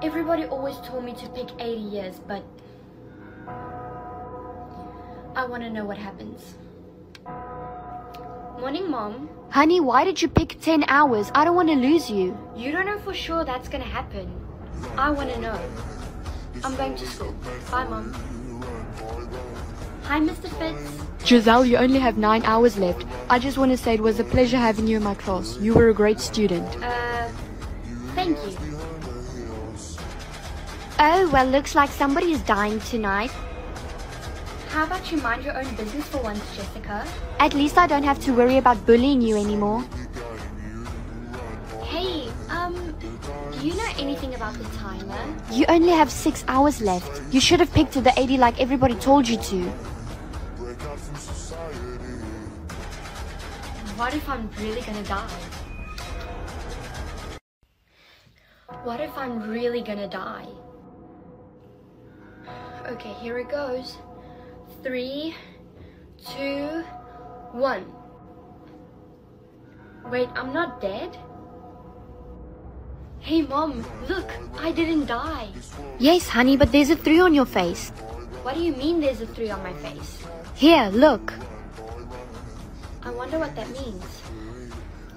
Everybody always told me to pick 80 years, but I want to know what happens. Morning, Mom. Honey, why did you pick 10 hours? I don't want to lose you. You don't know for sure that's going to happen. I want to know. I'm going to school. Bye, Mom. Hi, Mr. Fitz. Giselle, you only have 9 hours left. I just want to say it was a pleasure having you in my class. You were a great student. Thank you. Oh, well, looks like somebody is dying tonight. How about you mind your own business for once, Jessica? At least I don't have to worry about bullying you anymore. Hey, do you know anything about the timer? You only have 6 hours left. You should have picked the 80 like everybody told you to. What if I'm really gonna die? What if I'm really gonna die? Okay, here it goes. 3, 2, 1. Wait, I'm not dead? Hey, Mom, look, I didn't die. Yes, honey, but there's a 3 on your face. What do you mean there's a 3 on my face? Here, look. I wonder what that means.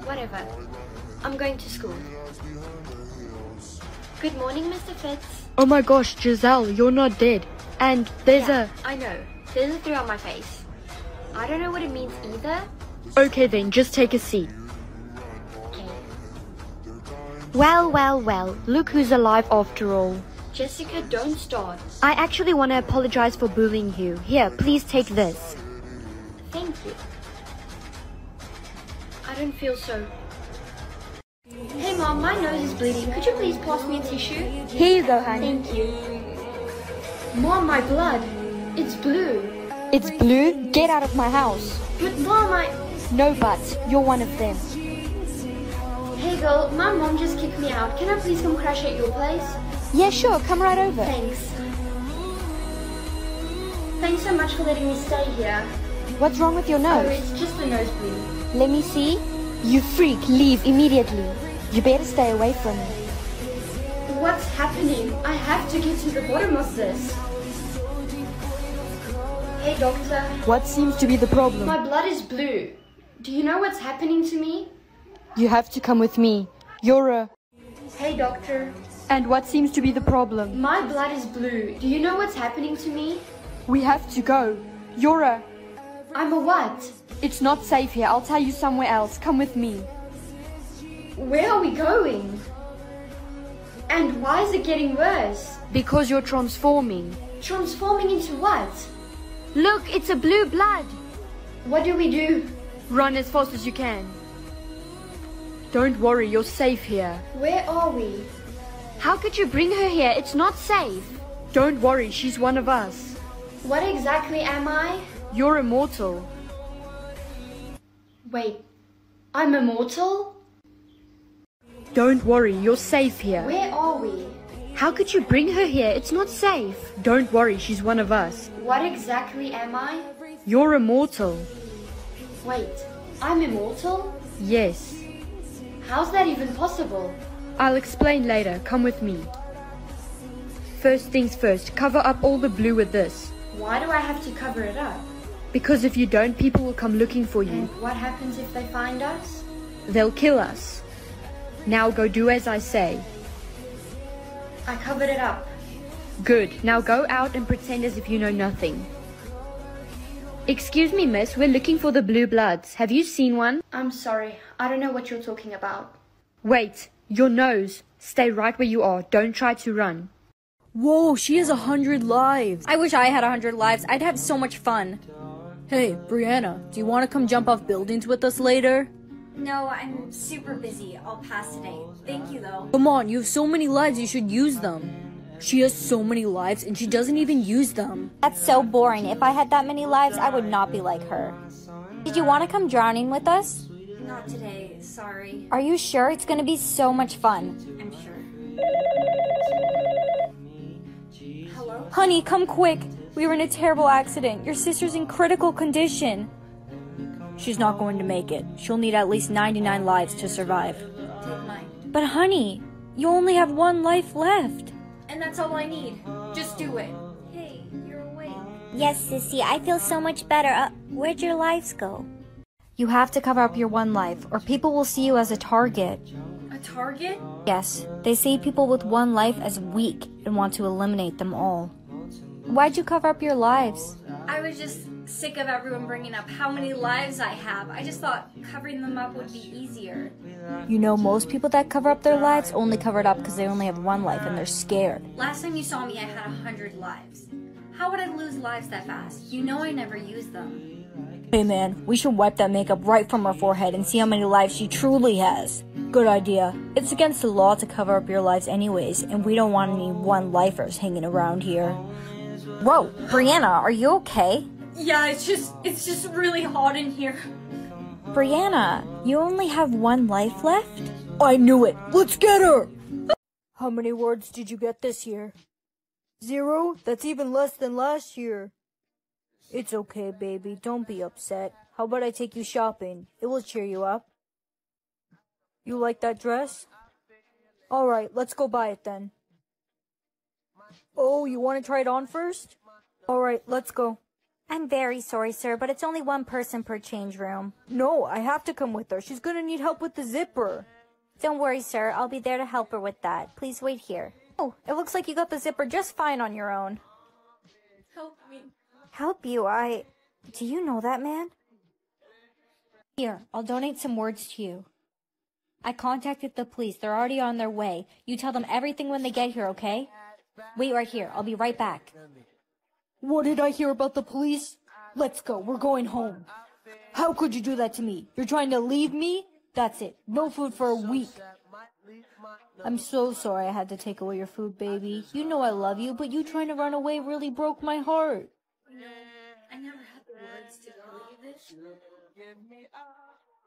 Whatever. I'm going to school. Good morning, Mr. Fitz. Oh my gosh, Giselle, you're not dead. And there's I know. There's a 3 on my face. I don't know what it means either. Okay then, just take a seat. Okay. Well, well, well. Look who's alive after all. Jessica, don't start. I actually want to apologize for bullying you. Here, please take this. Thank you. I don't feel so... Hey Mom, my nose is bleeding. Could you please pass me a tissue? Here you go, honey. Thank you. Mom, my blood. It's blue. It's blue? Get out of my house. But Mom, I... No buts. You're one of them. Hey girl, my mom just kicked me out. Can I please come crash at your place? Yeah, sure. Come right over. Thanks. Thanks so much for letting me stay here. What's wrong with your nose? Oh, it's just a nosebleed. Let me see. You freak. Leave immediately. You better stay away from me. What's happening? I have to get to the bottom of this. Hey doctor. What seems to be the problem? My blood is blue. Do you know what's happening to me? You have to come with me. You're a... Hey doctor. And what seems to be the problem? My blood is blue. Do you know what's happening to me? We have to go. You're a... I'm a what? It's not safe here. I'll tell you somewhere else. Come with me. Where are we going? And why is it getting worse? Because you're transforming. Transforming into what? Look, it's a blue blood. What do we do? Run as fast as you can. Don't worry, you're safe here. Where are we? How could you bring her here? It's not safe. Don't worry, she's one of us. What exactly am I? You're immortal. Wait, I'm immortal? Don't worry, you're safe here. Where are we? How could you bring her here? It's not safe. Don't worry, she's one of us. What exactly am I? You're immortal. Wait, I'm immortal? Yes. How's that even possible? I'll explain later. Come with me. First things first, cover up all the blue with this. Why do I have to cover it up? Because if you don't, people will come looking for you. And what happens if they find us? They'll kill us. Now go do as I say. I covered it up. Good. Now go out and pretend as if you know nothing. Excuse me, miss. We're looking for the blue bloods. Have you seen one? I'm sorry. I don't know what you're talking about. Wait. Your nose. Stay right where you are. Don't try to run. Whoa, she has 100 lives. I wish I had 100 lives. I'd have so much fun. Hey, Brianna, do you want to come jump off buildings with us later? No, I'm super busy. I'll pass today. Thank you, though. Come on, you have so many lives, you should use them. She has so many lives, and she doesn't even use them. That's so boring. If I had that many lives, I would not be like her. Did you want to come drowning with us? Not today, sorry. Are you sure? It's going to be so much fun. I'm sure. Hello? Honey, come quick. We were in a terrible accident. Your sister's in critical condition. She's not going to make it. She'll need at least 99 lives to survive. Take mine. But honey, you only have 1 life left. and that's all I need. Just do it. Hey, you're awake. Yes, Sissy, I feel so much better. Where'd your lives go? You have to cover up your one life, or people will see you as a target. A target? Yes, they see people with one life as weak and want to eliminate them all. Why'd you cover up your lives? I was just sick of everyone bringing up how many lives I have. I just thought covering them up would be easier. You know, most people that cover up their lives only cover it up because they only have one life and they're scared. Last time you saw me, I had 100 lives. How would I lose lives that fast? You know I never use them. Hey man, we should wipe that makeup right from her forehead and see how many lives she truly has. Good idea. It's against the law to cover up your lives anyways, and we don't want any one-lifers hanging around here. Whoa, Brianna, are you okay? Yeah, it's just really hot in here. Brianna, you only have one life left? I knew it. Let's get her! How many words did you get this year? 0? That's even less than last year. It's okay, baby. Don't be upset. How about I take you shopping? It will cheer you up. You like that dress? Alright, let's go buy it then. Oh, you want to try it on first? Alright, let's go. I'm very sorry, sir, but it's only one person per change room. No, I have to come with her. She's gonna need help with the zipper. Don't worry, sir. I'll be there to help her with that. Please wait here. Oh, it looks like you got the zipper just fine on your own. Help me. Help you? Do you know that man? Here, I'll donate some words to you. I contacted the police. They're already on their way. You tell them everything when they get here, okay? Wait right here. I'll be right back. What did I hear about the police? Let's go. We're going home. How could you do that to me? You're trying to leave me? That's it. No food for a week. I'm so sorry I had to take away your food, baby. You know I love you, but you trying to run away really broke my heart. No, I never had the words to believe it.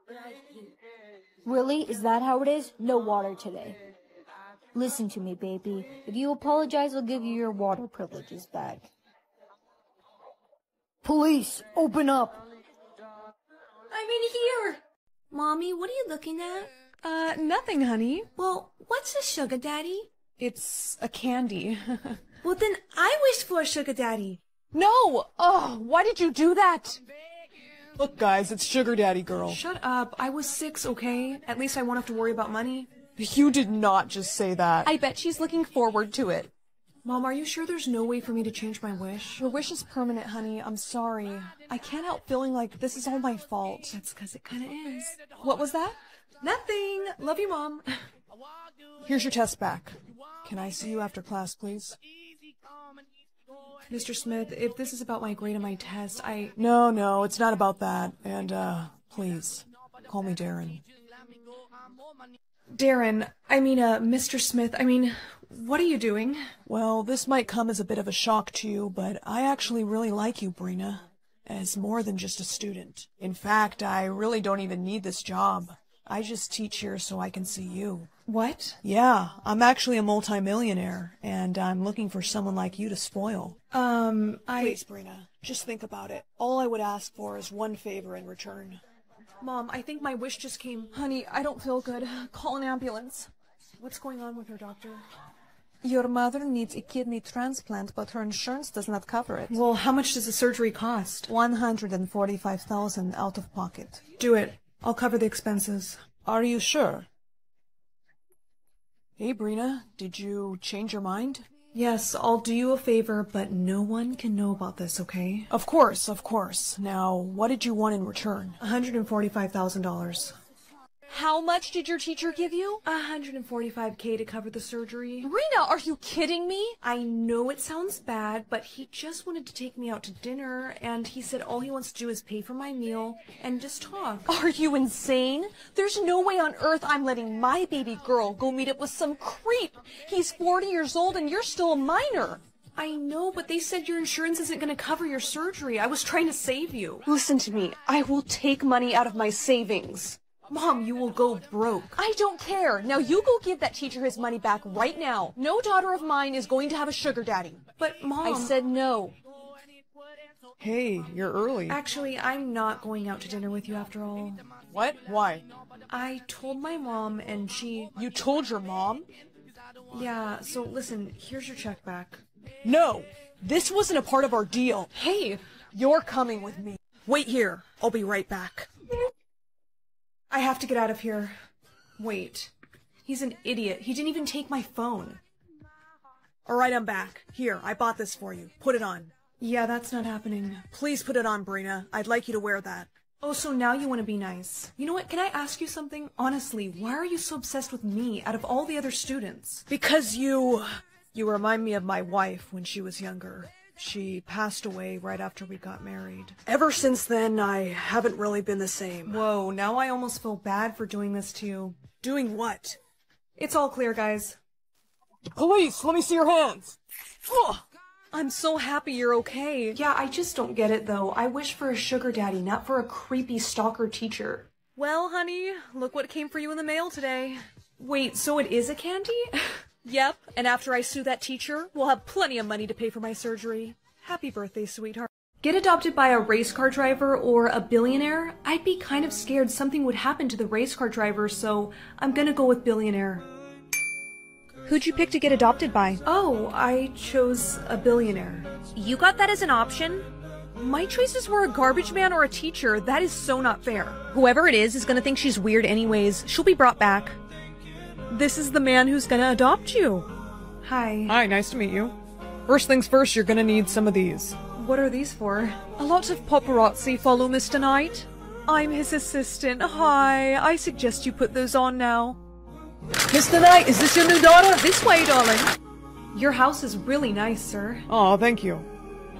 But I hate it. Really? Is that how it is? No water today. Listen to me, baby. If you apologize, I'll give you your water privileges back. Police, open up! I'm in here! Mommy, what are you looking at? Nothing, honey. Well, what's a sugar daddy? It's a candy. Well, then I wish for a sugar daddy. No! Oh, why did you do that? Look, guys, it's sugar daddy girl. Shut up. I was 6, okay? At least I won't have to worry about money. You did not just say that. I bet she's looking forward to it. Mom, are you sure there's no way for me to change my wish? Your wish is permanent, honey. I'm sorry. I can't help feeling like this is all my fault. That's because it kind of is. What was that? Nothing. Love you, Mom. Here's your test back. Can I see you after class, please? Mr. Smith, if this is about my grade on my test, No, it's not about that. And, please, call me Darren. Darren, Mr. Smith, what are you doing? Well, this might come as a bit of a shock to you, but I actually really like you, Brianna, as more than just a student. In fact, I really don't even need this job. I just teach here so I can see you. What? Yeah, I'm actually a multimillionaire, and I'm looking for someone like you to spoil. Please, Brianna, just think about it. All I would ask for is one favor in return. Mom, I think my wish just came. Honey, I don't feel good. Call an ambulance. What's going on with her, doctor? Your mother needs a kidney transplant, but her insurance does not cover it. Well, how much does the surgery cost? $145,000 out of pocket. Do it. I'll cover the expenses. Are you sure? Hey, Brianna, did you change your mind? Yes, I'll do you a favor, but no one can know about this, okay? Of course, of course. Now, what did you want in return? $145,000. How much did your teacher give you? $145K to cover the surgery. Brianna, are you kidding me? I know it sounds bad, but he just wanted to take me out to dinner, and he said all he wants to do is pay for my meal and just talk. Are you insane? There's no way on earth I'm letting my baby girl go meet up with some creep. He's 40 years old and you're still a minor. I know, but they said your insurance isn't going to cover your surgery. I was trying to save you. Listen to me. I will take money out of my savings. Mom, you will go broke. I don't care. Now you go give that teacher his money back right now. No daughter of mine is going to have a sugar daddy. But, Mom... I said no. Hey, you're early. Actually, I'm not going out to dinner with you after all. What? Why? I told my mom and she... You told your mom? Yeah, so listen, here's your check back. No! This wasn't a part of our deal! Hey! You're coming with me. Wait here. I'll be right back. I have to get out of here. Wait. He's an idiot. He didn't even take my phone. Alright, I'm back. Here, I bought this for you. Put it on. Yeah, that's not happening. Please put it on, Brianna. I'd like you to wear that. Oh, so now you want to be nice. You know what, can I ask you something? Honestly, why are you so obsessed with me out of all the other students? Because you remind me of my wife when she was younger. She passed away right after we got married. Ever since then, I haven't really been the same. Whoa, now I almost feel bad for doing this to you. Doing what? It's all clear, guys. Police, let me see your hands! Ugh. I'm so happy you're okay. Yeah, I just don't get it, though. I wish for a sugar daddy, not for a creepy stalker teacher. Well, honey, look what came for you in the mail today. Wait, so it is a candy? Yep, and after I sue that teacher, we'll have plenty of money to pay for my surgery. Happy birthday, sweetheart. Get adopted by a race car driver or a billionaire? I'd be kind of scared something would happen to the race car driver, so I'm gonna go with billionaire. Who'd you pick to get adopted by? Oh, I chose a billionaire. You got that as an option? My choices were a garbage man or a teacher. That is so not fair. Whoever it is gonna think she's weird anyways. She'll be brought back. This is the man who's gonna adopt you. Hi. Hi, nice to meet you. First things first, you're gonna need some of these. What are these for? A lot of paparazzi follow Mr. Knight. I'm his assistant. Hi. I suggest you put those on now. Mr. Knight, is this your new daughter? This way, darling. Your house is really nice, sir. Aw, thank you.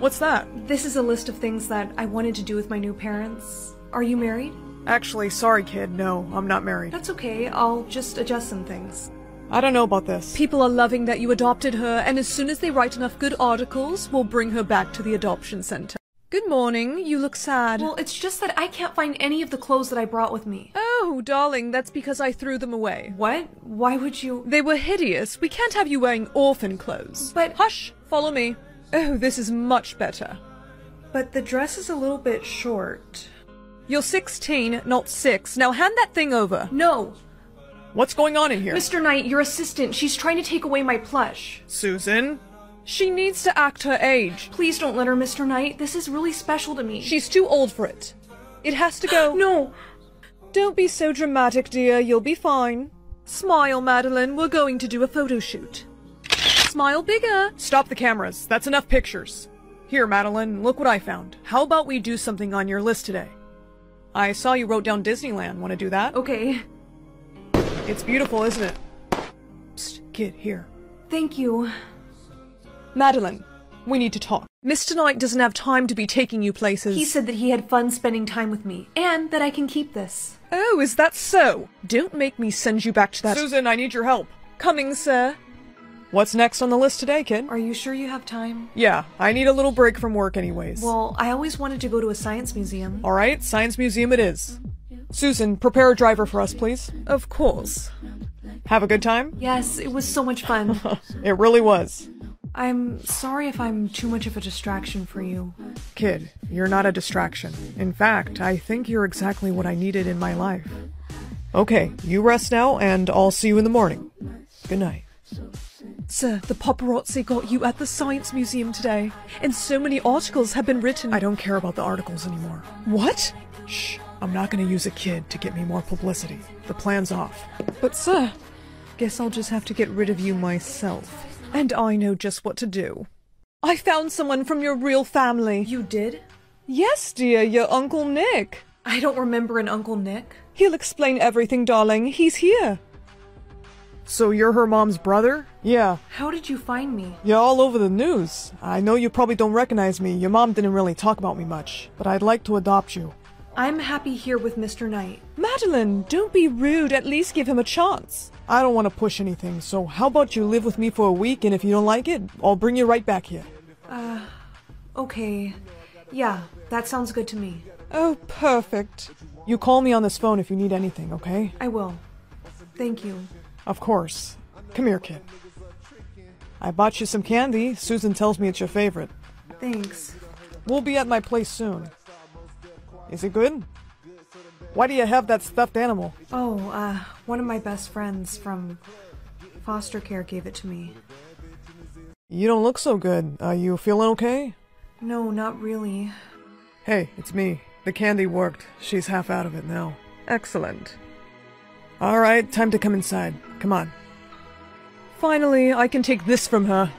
What's that? This is a list of things that I wanted to do with my new parents. Are you married? Actually, sorry, kid. No, I'm not married. That's okay. I'll just adjust some things. I don't know about this. People are loving that you adopted her, and as soon as they write enough good articles, we'll bring her back to the adoption center. Good morning. You look sad. Well, it's just that I can't find any of the clothes that I brought with me. Oh, darling, that's because I threw them away. What? Why would you? They were hideous. We can't have you wearing orphan clothes. But— Hush! Follow me. Oh, this is much better. But the dress is a little bit short. You're 16, not 6. Now hand that thing over. No! What's going on in here? Mr. Knight, your assistant, she's trying to take away my plush. Susan? She needs to act her age. Please don't let her, Mr. Knight. This is really special to me. She's too old for it. It has to go— No! Don't be so dramatic, dear. You'll be fine. Smile, Madeline. We're going to do a photo shoot. Smile bigger. Stop the cameras. That's enough pictures. Here, Madeline, look what I found. How about we do something on your list today? I saw you wrote down Disneyland. Want to do that? Okay. It's beautiful, isn't it? Psst, kid, here. Thank you. Madeline, we need to talk. Mr. Knight doesn't have time to be taking you places. He said that he had fun spending time with me, and that I can keep this. Oh, is that so? Don't make me send you back to that— Susan, I need your help. Coming, sir. What's next on the list today, kid? Are you sure you have time? Yeah, I need a little break from work anyways. Well, I always wanted to go to a science museum. Alright, science museum it is. Susan, prepare a driver for us, please. Of course. Have a good time? Yes, it was so much fun. It really was. I'm sorry if I'm too much of a distraction for you. Kid, you're not a distraction. In fact, I think you're exactly what I needed in my life. Okay, you rest now, and I'll see you in the morning. Good night. Sir, the paparazzi got you at the science museum today, and so many articles have been written. I don't care about the articles anymore. What? Shh, I'm not gonna use a kid to get me more publicity. The plan's off. But sir, guess I'll just have to get rid of you myself. And I know just what to do. I found someone from your real family. You did? Yes, dear, your Uncle Nick. I don't remember an Uncle Nick. He'll explain everything, darling. He's here. So you're her mom's brother? Yeah. How did you find me? You're all over the news. I know you probably don't recognize me. Your mom didn't really talk about me much, but I'd like to adopt you. I'm happy here with Mr. Knight. Madeline, don't be rude. At least give him a chance. I don't want to push anything, so how about you live with me for a week, and if you don't like it, I'll bring you right back here. Okay. Yeah, that sounds good to me. Oh, perfect. You call me on this phone if you need anything, okay? I will. Thank you. Of course. Come here, kid. I bought you some candy. Susan tells me it's your favorite. Thanks. We'll be at my place soon. Is it good? Why do you have that stuffed animal? Oh, one of my best friends from Foster care gave it to me. You don't look so good. Are you feeling okay? No, not really. Hey, it's me. The candy worked. She's half out of it now. Excellent. All right, time to come inside. Come on. Finally, I can take this from her.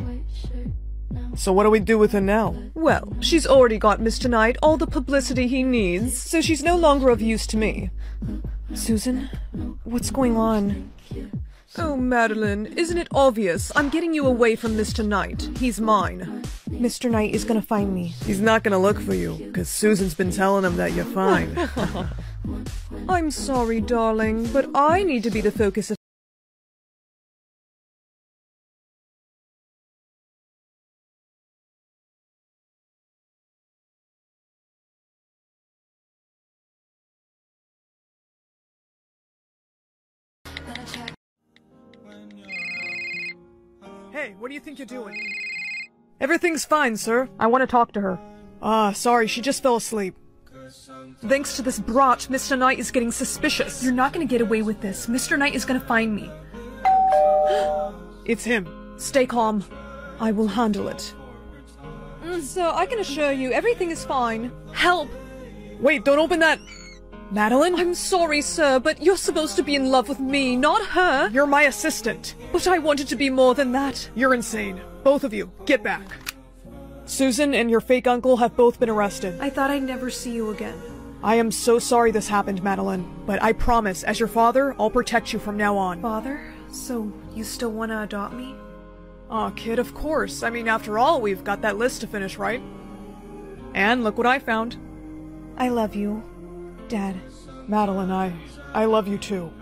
So what do we do with her now? Well, she's already got Mr. Knight all the publicity he needs, so she's no longer of use to me. Susan, what's going on? Oh, Madeline, isn't it obvious? I'm getting you away from Mr. Knight. He's mine. Mr. Knight is gonna find me. He's not gonna look for you, because Susan's been telling him that you're fine. I'm sorry, darling, but I need to be the focus of... Hey, what do you think you're doing? Everything's fine, sir. I want to talk to her. Ah, sorry, she just fell asleep. Thanks to this brat, Mr. Knight is getting suspicious. You're not going to get away with this. Mr. Knight is going to find me. It's him. Stay calm. I will handle it. Sir, I can assure you, everything is fine. Help! Wait, don't open that... Madeline? I'm sorry, sir, but you're supposed to be in love with me, not her. You're my assistant. But I wanted to be more than that. You're insane. Both of you, get back. Susan and your fake uncle have both been arrested. I thought I'd never see you again. I am so sorry this happened, Madeline, but I promise, as your father, I'll protect you from now on. Father? So, you still want to adopt me? Aw, kid, of course. I mean, after all, we've got that list to finish, right? And look what I found. I love you. Dad. Madeline, I love you too.